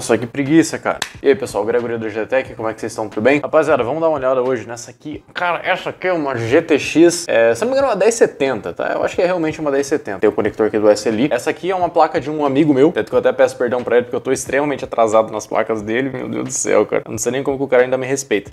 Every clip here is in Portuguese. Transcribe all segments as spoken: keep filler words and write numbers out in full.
Nossa, que preguiça, cara. E aí, pessoal, Gregorio da GDTech, como é que vocês estão? Tudo bem? Rapaziada, vamos dar uma olhada hoje nessa aqui. Cara, essa aqui é uma G T X, é, se não me engano, uma dez setenta, tá? Eu acho que é realmente uma dez setenta. Tem o conector aqui do S L U I. Essa aqui é uma placa de um amigo meu, tanto que eu até peço perdão pra ele, porque eu tô extremamente atrasado nas placas dele. Meu Deus do céu, cara. Eu não sei nem como que o cara ainda me respeita.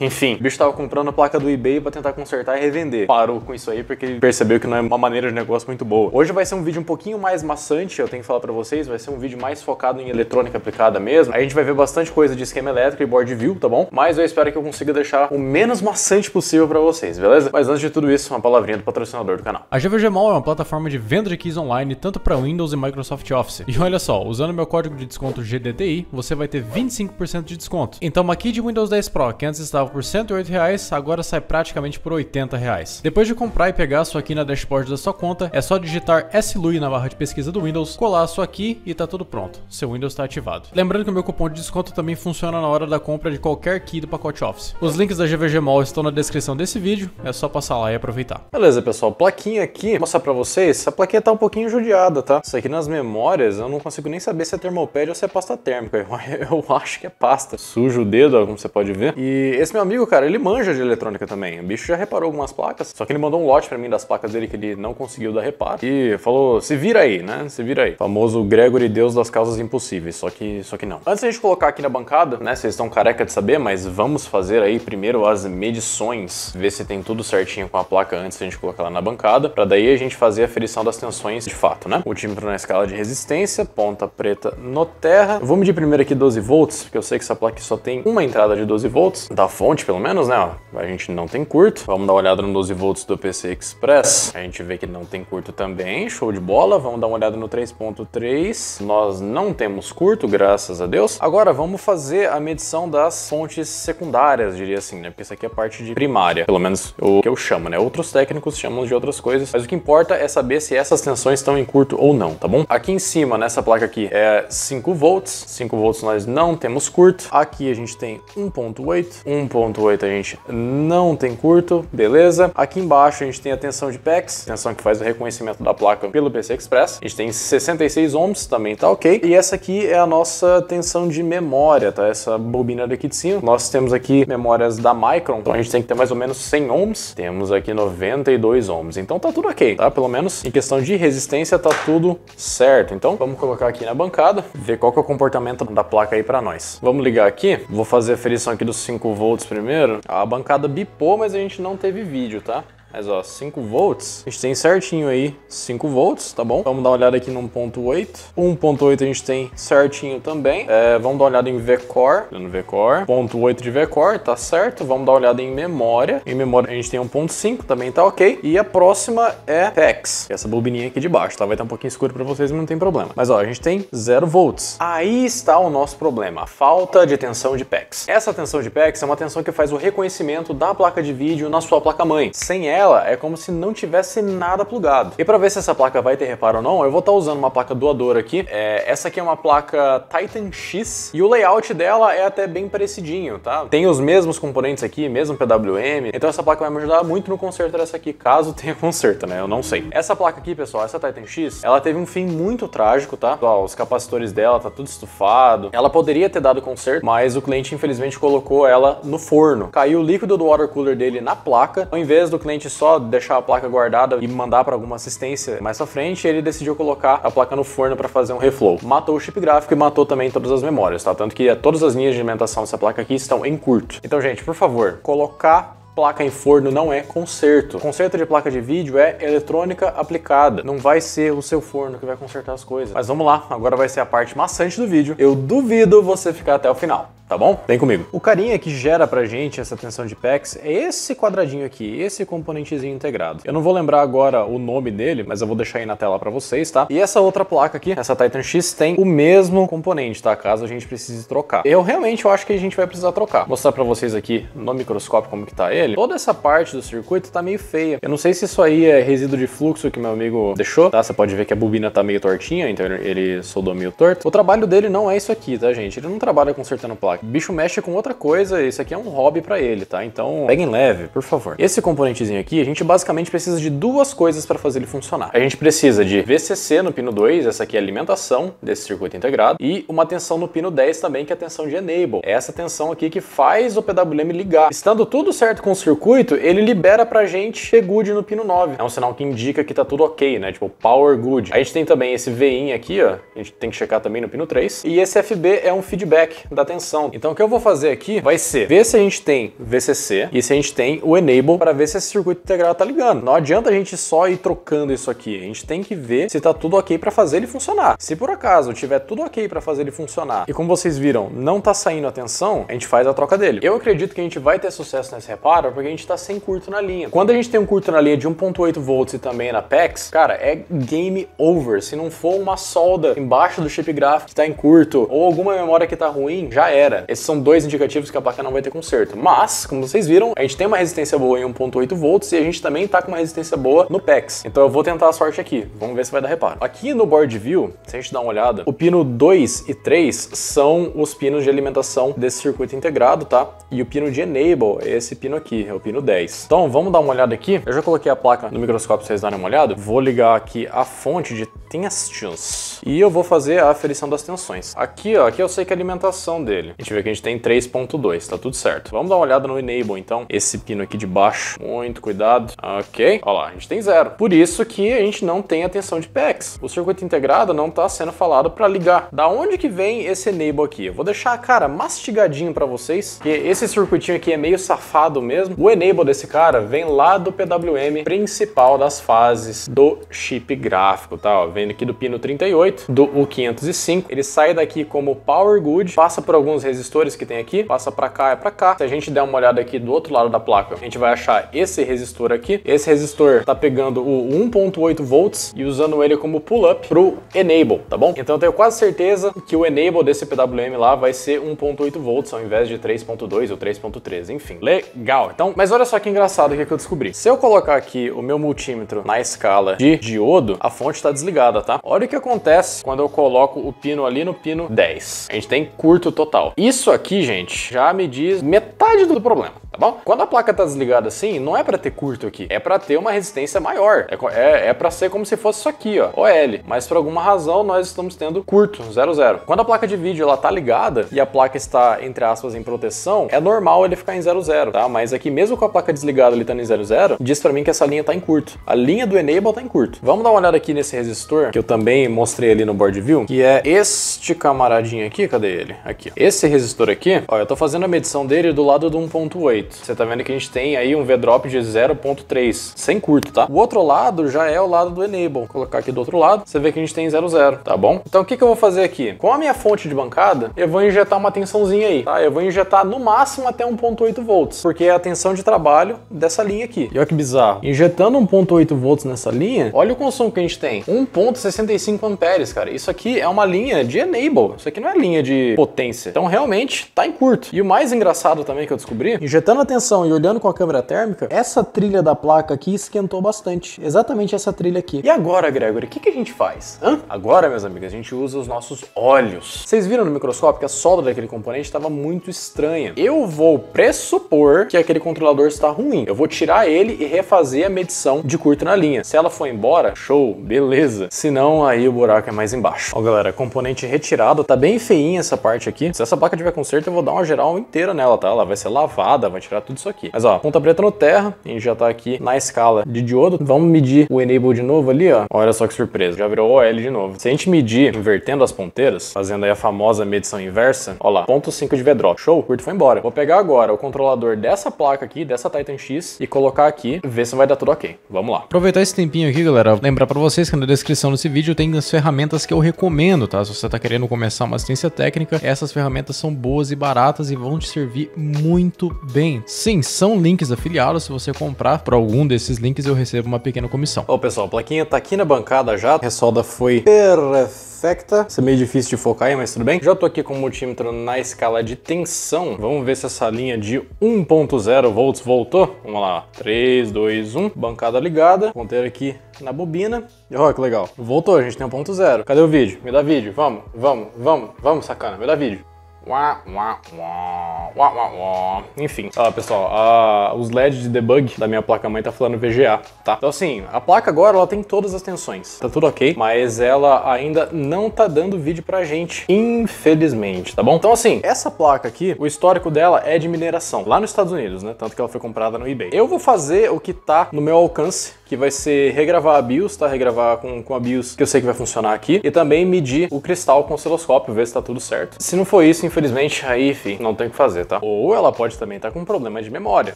Enfim, o bicho tava comprando a placa do eBay pra tentar consertar e revender. Parou com isso aí porque ele percebeu que não é uma maneira de negócio muito boa. Hoje vai ser um vídeo um pouquinho mais maçante, eu tenho que falar pra vocês. Vai ser um vídeo mais focado em eletrônica aplicada mesmo. A gente vai ver bastante coisa de esquema elétrico e board view, tá bom? Mas eu espero que eu consiga deixar o menos maçante possível pra vocês, beleza? Mas antes de tudo isso, uma palavrinha do patrocinador do canal. A G V G Mall é uma plataforma de venda de keys online, tanto pra Windows e Microsoft Office. E olha só, usando meu código de desconto G D T I, você vai ter vinte e cinco por cento de desconto. Então uma key de Windows dez Pro, que antes estava por cento e oito reais, agora sai praticamente por oitenta reais. Depois de comprar e pegar a sua key na dashboard da sua conta, é só digitar S L U I na barra de pesquisa do Windows, colar a sua key e tá tudo pronto. Seu Windows está ativado. Lembrando que o meu cupom de desconto também funciona na hora da compra de qualquer key do pacote Office. Os links da G V G Mall estão na descrição desse vídeo, é só passar lá e aproveitar. Beleza, pessoal, plaquinha aqui, vou mostrar pra vocês, essa plaquinha tá um pouquinho judiada, tá? Isso aqui nas memórias, eu não consigo nem saber se é termopad ou se é pasta térmica, eu, eu acho que é pasta. Sujo o dedo, ó, como você pode ver. E esse meu amigo, cara, ele manja de eletrônica também, o bicho já reparou algumas placas, só que ele mandou um lote pra mim das placas dele que ele não conseguiu dar reparo e falou, se vira aí, né? Se vira aí. Famoso Gregory, Deus das causas impossíveis, só que, só que não. Antes da gente colocar aqui na bancada, né, vocês estão careca de saber, mas vamos fazer aí primeiro as medições, ver se tem tudo certinho com a placa antes da gente colocar lá na bancada, pra daí a gente fazer a aferição das tensões de fato, né? Multímetro na escala de resistência, ponta preta no terra. Eu vou medir primeiro aqui doze volts, porque eu sei que essa placa só tem uma entrada de doze volts, da fonte pelo menos, né, ó. A gente não tem curto. Vamos dar uma olhada no doze volts do P C Express, a gente vê que não tem curto também, show de bola. Vamos dar uma olhada no três ponto três, nós não temos curto, graças a Deus. Agora vamos fazer a medição das fontes secundárias, diria assim, né, porque isso aqui é parte de primária, pelo menos o que eu chamo, né, outros técnicos chamam de outras coisas, mas o que importa é saber se essas tensões estão em curto ou não, tá bom? Aqui em cima, nessa placa aqui, é cinco volts, cinco volts nós não temos curto, aqui a gente tem um ponto oito, um ponto oito a gente não tem curto, beleza? Aqui embaixo a gente tem a tensão de P E X, tensão que faz o reconhecimento da placa pelo P C Express, a gente tem sessenta e seis ohms, também tá ok, e essa aqui é a nossa tensão de memória, tá? Essa bobina daqui de cima, nós temos aqui memórias da Micron, então a gente tem que ter mais ou menos cem ohms, temos aqui noventa e dois ohms, então tá tudo ok, tá? Pelo menos em questão de resistência tá tudo certo, então vamos colocar aqui na bancada, ver qual que é o comportamento da placa aí pra nós. Vamos ligar aqui, vou fazer a aferição aqui dos cinco volts primeiro, a bancada bipou, mas a gente não teve vídeo, tá? Mas ó, cinco volts, a gente tem certinho aí cinco volts, tá bom? Vamos dar uma olhada aqui no um ponto oito. um ponto oito a gente tem certinho também. É, vamos dar uma olhada em V-Core. No V-Core. zero ponto oito de V-Core, tá certo. Vamos dar uma olhada em memória. Em memória a gente tem um ponto cinco, também tá ok. E a próxima é P E X, essa bobininha aqui de baixo, tá? Vai estar um pouquinho escuro pra vocês, mas não tem problema. Mas ó, a gente tem zero volts. Aí está o nosso problema, a falta de tensão de P E X. Essa tensão de P E X é uma tensão que faz o reconhecimento da placa de vídeo na sua placa-mãe. Sem ela, é como se não tivesse nada plugado. E para ver se essa placa vai ter reparo ou não, eu vou estar usando uma placa doadora aqui. É, essa aqui é uma placa Titan X e o layout dela é até bem parecidinho, tá? Tem os mesmos componentes aqui, mesmo P W M, então essa placa vai me ajudar muito no conserto dessa aqui, caso tenha conserto, né? Eu não sei. Essa placa aqui, pessoal, essa Titan X, ela teve um fim muito trágico, tá? Ó, os capacitores dela tá tudo estufado. Ela poderia ter dado conserto, mas o cliente infelizmente colocou ela no forno. Caiu o líquido do water cooler dele na placa, ao invés do cliente só deixar a placa guardada e mandar para alguma assistência mais à frente, ele decidiu colocar a placa no forno para fazer um reflow. Matou o chip gráfico e matou também todas as memórias, tá? Tanto que todas as linhas de alimentação dessa placa aqui estão em curto. Então, gente, por favor, colocar placa em forno não é conserto. Conserto de placa de vídeo é eletrônica aplicada. Não vai ser o seu forno que vai consertar as coisas. Mas vamos lá, agora vai ser a parte maçante do vídeo. Eu duvido você ficar até o final, tá bom? Vem comigo. O carinha que gera pra gente essa tensão de P E X é esse quadradinho aqui, esse componentezinho integrado. Eu não vou lembrar agora o nome dele, mas eu vou deixar aí na tela pra vocês, tá? E essa outra placa aqui, essa Titan X, tem o mesmo componente, tá? Caso a gente precise trocar. Eu realmente eu acho que a gente vai precisar trocar. Vou mostrar pra vocês aqui no microscópio como que tá ele. Toda essa parte do circuito tá meio feia. Eu não sei se isso aí é resíduo de fluxo que meu amigo deixou, tá? Você pode ver que a bobina tá meio tortinha, então ele soldou meio torto. O trabalho dele não é isso aqui, tá, gente? Ele não trabalha consertando placa. falar. O bicho mexe com outra coisa, esse aqui é um hobby pra ele, tá? Então peguem leve, por favor. Esse componentezinho aqui, a gente basicamente precisa de duas coisas pra fazer ele funcionar. A gente precisa de V C C no pino dois, essa aqui é a alimentação desse circuito integrado, e uma tensão no pino dez também, que é a tensão de enable. É essa tensão aqui que faz o P W M ligar. Estando tudo certo com o circuito, ele libera pra gente P good no pino nove. É um sinal que indica que tá tudo ok, né? Tipo, power good. A gente tem também esse V in aqui, ó, a gente tem que checar também no pino três. E esse F B é um feedback da tensão. Então o que eu vou fazer aqui vai ser ver se a gente tem V C C e se a gente tem o enable para ver se esse circuito integrado tá ligando. Não adianta a gente só ir trocando isso aqui. A gente tem que ver se tá tudo ok para fazer ele funcionar. Se por acaso tiver tudo ok para fazer ele funcionar e como vocês viram, não tá saindo a tensão, a gente faz a troca dele. Eu acredito que a gente vai ter sucesso nesse reparo porque a gente tá sem curto na linha. Quando a gente tem um curto na linha de um ponto oito volts e também na P E X, cara, é game over. Se não for uma solda embaixo do chip gráfico que tá em curto ou alguma memória que tá ruim, já era. Esses são dois indicativos que a placa não vai ter conserto. Mas, como vocês viram, a gente tem uma resistência boa em um ponto oito volts e a gente também tá com uma resistência boa no P E X. Então eu vou tentar a sorte aqui. Vamos ver se vai dar reparo. Aqui no board view, se a gente dá uma olhada, o pino dois e três são os pinos de alimentação desse circuito integrado, tá? E o pino de enable é esse pino aqui, é o pino dez. Então vamos dar uma olhada aqui. Eu já coloquei a placa no microscópio pra vocês darem uma olhada. Vou ligar aqui a fonte de tensions e eu vou fazer a aferição das tensões. Aqui, ó, aqui eu sei que é a alimentação dele. A gente vê que a gente tem três ponto dois, tá tudo certo. Vamos dar uma olhada no enable, então. Esse pino aqui de baixo, muito cuidado. Ok, olha lá, a gente tem zero. Por isso que a gente não tem a tensão de P E X. O circuito integrado não tá sendo falado pra ligar. Da onde que vem esse enable aqui? Eu vou deixar, cara, mastigadinho pra vocês, porque esse circuitinho aqui é meio safado mesmo. O enable desse cara vem lá do P W M principal das fases do chip gráfico, tá? Ó, vem aqui do pino trinta e oito, do U quinhentos e cinco. Ele sai daqui como power good, passa por alguns resistores que tem aqui, passa pra cá e pra cá. Se a gente der uma olhada aqui do outro lado da placa, a gente vai achar esse resistor aqui. Esse resistor tá pegando o um ponto oito volts e usando ele como pull-up pro enable, tá bom? Então eu tenho quase certeza que o enable desse P W M lá vai ser um ponto oito volts ao invés de três ponto dois ou três ponto três, enfim. Legal, então, mas olha só que engraçado que eu descobri. Se eu colocar aqui o meu multímetro na escala de diodo, a fonte tá desligada, tá? Olha o que acontece quando eu coloco o pino ali no pino dez. A gente tem curto total. Isso aqui, gente, já me diz metade do problema, tá bom? Quando a placa tá desligada assim, não é pra ter curto aqui, é pra ter uma resistência maior. É, é, é pra ser como se fosse isso aqui, ó, O L. Mas por alguma razão nós estamos tendo curto, zero zero. Quando a placa de vídeo ela tá ligada e a placa está, entre aspas, em proteção, é normal ele ficar em zero zero, tá? Mas aqui mesmo com a placa desligada ele tá em zero zero, diz pra mim que essa linha tá em curto. A linha do enable tá em curto. Vamos dar uma olhada aqui nesse resistor, que eu também mostrei ali no board view, que é este camaradinho aqui, cadê ele? Aqui, ó. Esse resistor aqui, ó, eu tô fazendo a medição dele do lado do um ponto oito. Você tá vendo que a gente tem aí um V-drop de zero ponto três, sem curto, tá? O outro lado já é o lado do enable. Vou colocar aqui do outro lado, você vê que a gente tem zero zero, tá bom? Então o que que eu vou fazer aqui? Com a minha fonte de bancada, eu vou injetar uma tensãozinha aí, tá? Eu vou injetar no máximo até um ponto oito volts, porque é a tensão de trabalho dessa linha aqui. E olha que bizarro. Injetando um ponto oito volts nessa linha, olha o consumo que a gente tem. um ponto sessenta e cinco amperes, cara. Isso aqui é uma linha de enable. Isso aqui não é linha de potência. Então realmente tá em curto. E o mais engraçado também que eu descobri, injetando a tensão e olhando com a câmera térmica, essa trilha da placa aqui esquentou bastante. Exatamente essa trilha aqui. E agora, Gregory, o que que a gente faz? Hã? Agora, meus amigos, a gente usa os nossos olhos. Vocês viram no microscópio que a solda daquele componente estava muito estranha. Eu vou pressupor que aquele controlador está ruim. Eu vou tirar ele e refazer a medição de curto na linha. Se ela for embora, show, beleza. Se não, aí o buraco é mais embaixo. Ó, galera, componente retirado. Tá bem feinha essa parte aqui. Se essa placa tiver conserto, eu vou dar uma geral inteira nela, tá? Ela vai ser lavada, vai tirar tudo isso aqui. Mas ó, ponta preta no terra. A gente já tá aqui na escala de diodo. Vamos medir o enable de novo ali, ó. Olha só que surpresa. Já virou O L de novo. Se a gente medir invertendo as ponteiras, fazendo aí a famosa medição inversa, ó lá, ponto cinco de V-drop. Show, o curto foi embora. Vou pegar agora o controlador dessa placa aqui, dessa Titan X, e colocar aqui, ver se vai dar tudo ok. Vamos lá. Aproveitar esse tempinho aqui, galera, lembrar pra vocês que na descrição desse vídeo tem as ferramentas que eu recomendo, tá? Se você tá querendo começar uma assistência técnica, essas ferramentas são boas e baratas e vão te servir muito bem. Sim, são links afiliados. Se você comprar por algum desses links, eu recebo uma pequena comissão. Ó, pessoal, a plaquinha tá aqui na bancada já. A ressolda foi perfeita. Isso é meio difícil de focar aí, mas tudo bem. Já tô aqui com o multímetro na escala de tensão. Vamos ver se essa linha de um ponto zero volts voltou. Vamos lá. três, dois, um. Bancada ligada. Ponteiro aqui na bobina. Ó, que legal. Voltou, a gente tem um ponto zero. Cadê o vídeo? Me dá vídeo. Vamos, vamos, vamos, vamos, sacana. Me dá vídeo. Uá, uá, uá, uá, uá, uá. Enfim, ah, pessoal, ah, os L E Ds de debug da minha placa-mãe tá falando V G A, tá? Então assim, a placa agora ela tem todas as tensões, tá tudo ok, mas ela ainda não tá dando vídeo pra gente, infelizmente, tá bom? Então assim, essa placa aqui, o histórico dela é de mineração, lá nos Estados Unidos, né? Tanto que ela foi comprada no eBay. Eu vou fazer o que tá no meu alcance, que vai ser regravar a BIOS, tá? Regravar com, com a BIOS que eu sei que vai funcionar aqui, e também medir o cristal com o osciloscópio, ver se tá tudo certo. Se não for isso, infelizmente, aí, enfim, não tem o que fazer, tá? Ou ela pode também estar tá com problema de memória.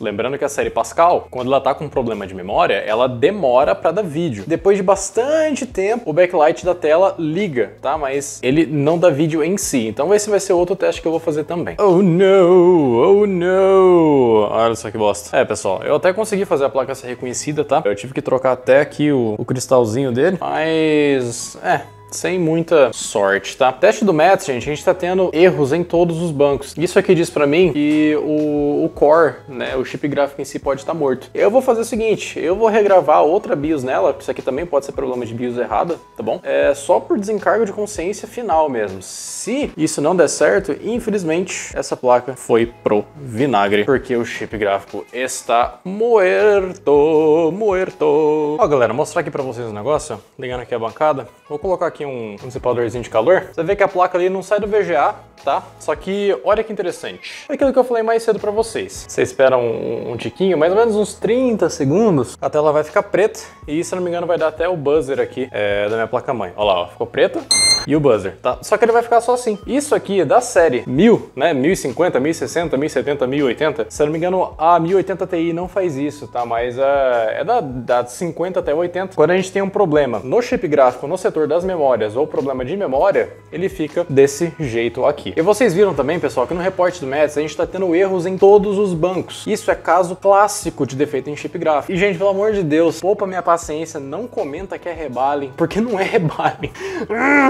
Lembrando que a série Pascal, quando ela tá com problema de memória, ela demora para dar vídeo. Depois de bastante tempo, o backlight da tela liga, tá? Mas ele não dá vídeo em si. Então esse vai ser outro teste que eu vou fazer também. Oh, não! Oh, não! Olha só que bosta. É, pessoal, eu até consegui fazer a placa ser reconhecida, tá? Eu tive que trocar até aqui o, o cristalzinho dele, mas... é... sem muita sorte, tá? Teste do Mets, gente, a gente tá tendo erros em todos os bancos. Isso aqui diz pra mim que o, o core, né, o chip gráfico em si pode estar morto. Eu vou fazer o seguinte, eu vou regravar outra BIOS nela, isso aqui também pode ser problema de BIOS errada, tá bom? É só por desencargo de consciência final mesmo. Se isso não der certo, infelizmente, essa placa foi pro vinagre, porque o chip gráfico está muerto, muerto. Ó, galera, mostrar aqui pra vocês o negócio, ligando aqui a bancada, vou colocar aqui um dissipadorzinho de calor. Você vê que a placa ali não sai do V G A, tá? Só que olha que interessante. É aquilo que eu falei mais cedo pra vocês. Você espera um, um tiquinho, mais ou menos uns trinta segundos, a tela vai ficar preta e, se não me engano, vai dar até o buzzer aqui é, da minha placa-mãe. Olha lá, ó, ficou preta e o buzzer, tá? Só que ele vai ficar só assim. Isso aqui é da série mil, né? mil e cinquenta, mil e sessenta, mil e setenta, mil e oitenta. Se não me engano, a mil e oitenta T I não faz isso, tá? Mas a, é da, da cinquenta até oitenta. Quando a gente tem um problema no chip gráfico, no setor das memórias, memórias ou problema de memória, ele fica desse jeito aqui. E vocês viram também, pessoal, que no reporte do Mets a gente tá tendo erros em todos os bancos. Isso é caso clássico de defeito em chip gráfico. E, gente, pelo amor de Deus, poupa minha paciência, não comenta que é rebalem, porque não é rebalem.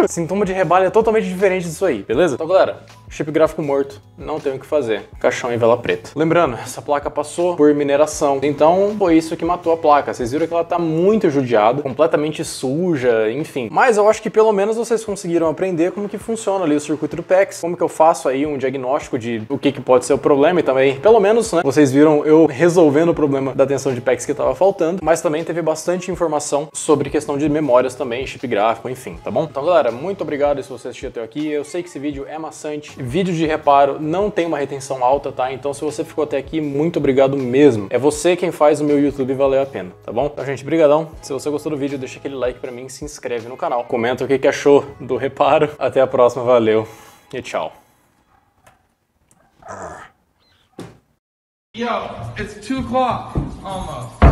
Sintoma de rebalem é totalmente diferente disso aí, beleza? Então, galera, chip gráfico morto, não tem o que fazer. Caixão em vela preta. Lembrando, essa placa passou por mineração, então foi isso que matou a placa. Vocês viram que ela tá muito judiada, completamente suja, enfim. Mas eu acho que pelo menos vocês conseguiram aprender como que funciona ali o circuito do P E X, como que eu faço aí um diagnóstico de o que que pode ser o problema e também, pelo menos, né, vocês viram eu resolvendo o problema da tensão de P E X que tava faltando, mas também teve bastante informação sobre questão de memórias também, chip gráfico, enfim, tá bom? Então, galera, muito obrigado se você assistiu até aqui, eu sei que esse vídeo é maçante, vídeo de reparo não tem uma retenção alta, tá? Então, se você ficou até aqui, muito obrigado mesmo. É você quem faz o meu YouTube valer a pena, tá bom? Então, gente, brigadão. Se você gostou do vídeo, deixa aquele like pra mim, se inscreve no canal, comenta o que que achou do reparo. Até a próxima, valeu e tchau. Yo, it's two o'clock almost.